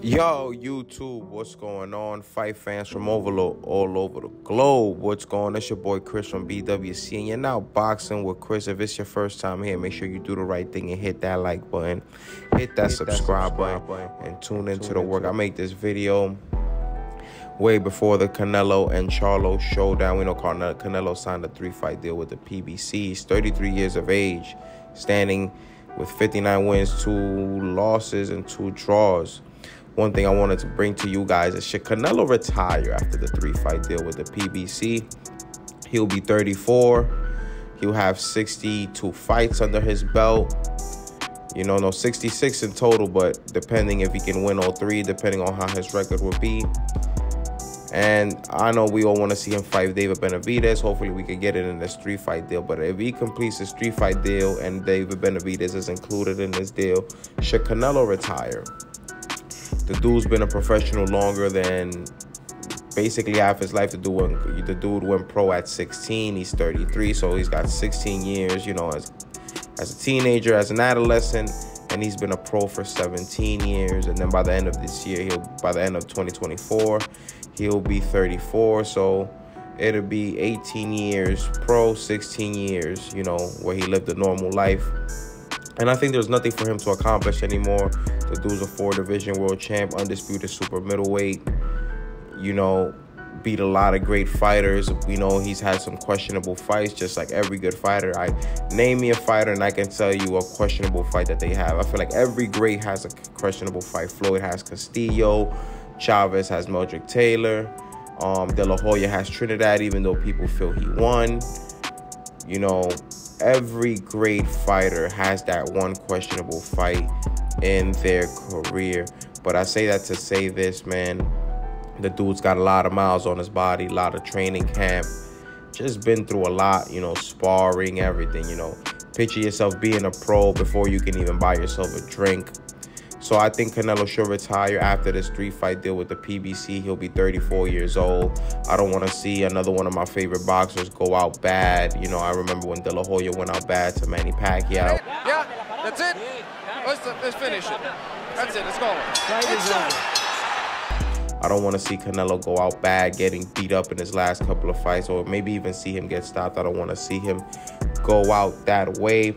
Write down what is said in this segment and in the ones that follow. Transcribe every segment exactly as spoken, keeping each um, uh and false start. Yo, YouTube, what's going on? Fight fans from Overload all over the globe. What's going on? It's your boy Chris from B W C, and you're now boxing with Chris. If it's your first time here, make sure you do the right thing and hit that like button, hit that, hit subscribe, that subscribe button, button, and tune, tune into the work. I make this video way before the Canelo and Charlo showdown. We know Canelo signed a three-fight deal with the P B C. He's thirty-three years of age, standing with fifty-nine wins, two losses, and two draws. One thing I wanted to bring to you guys is, should Canelo retire after the three-fight deal with the P B C? He'll be thirty-four. He'll have sixty-two fights under his belt. You know, no, sixty-six in total, but depending if he can win all three, depending on how his record will be. And I know we all want to see him fight David Benavidez. Hopefully we can get it in this three-fight deal. But if he completes this three-fight deal and David Benavidez is included in this deal, should Canelo retire? The dude's been a professional longer than basically half his life. The dude went, the dude went pro at sixteen. He's thirty-three, so he's got sixteen years, you know, as, as a teenager, as an adolescent. And he's been a pro for seventeen years. And then by the end of this year, he'll by the end of twenty twenty-four, he'll be thirty-four. So it'll be eighteen years pro, sixteen years, you know, where he lived a normal life. And I think there's nothing for him to accomplish anymore. The dude's a four-division world champ, undisputed super middleweight. You know, beat a lot of great fighters. You know, he's had some questionable fights, just like every good fighter. I name me a fighter, and I can tell you a questionable fight that they have. I feel like every great has a questionable fight. Floyd has Castillo. Chavez has Meldrick Taylor. Um, De La Hoya has Trinidad, even though people feel he won. You know, every great fighter has that one questionable fight in their career. But I say that to say this, man. The dude's got a lot of miles on his body, a lot of training camp. Just been through a lot, you know, sparring, everything, you know. Picture yourself being a pro before you can even buy yourself a drink. So I think Canelo should retire after this three-fight deal with the P B C. He'll be thirty-four years old. I don't want to see another one of my favorite boxers go out bad. You know, I remember when De La Hoya went out bad to Manny Pacquiao. Yeah, that's it. Let's, let's finish it. That's it. Let's go. It's done. I don't want to see Canelo go out bad, getting beat up in his last couple of fights, or maybe even see him get stopped. I don't want to see him go out that way.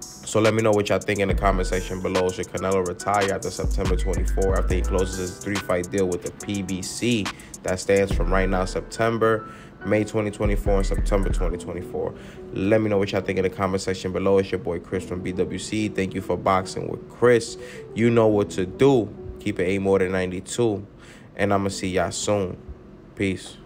So let me know what y'all think in the comment section below. Should Canelo retire after September twenty-fourth, after he closes his three-fight deal with the P B C? That stands from right now, September, May twenty twenty-four, and September twenty twenty-four. Let me know what y'all think in the comment section below. It's your boy Chris from B W C. Thank you for boxing with Chris. You know what to do. Keep it A more than ninety-two. And I'm going to see y'all soon. Peace.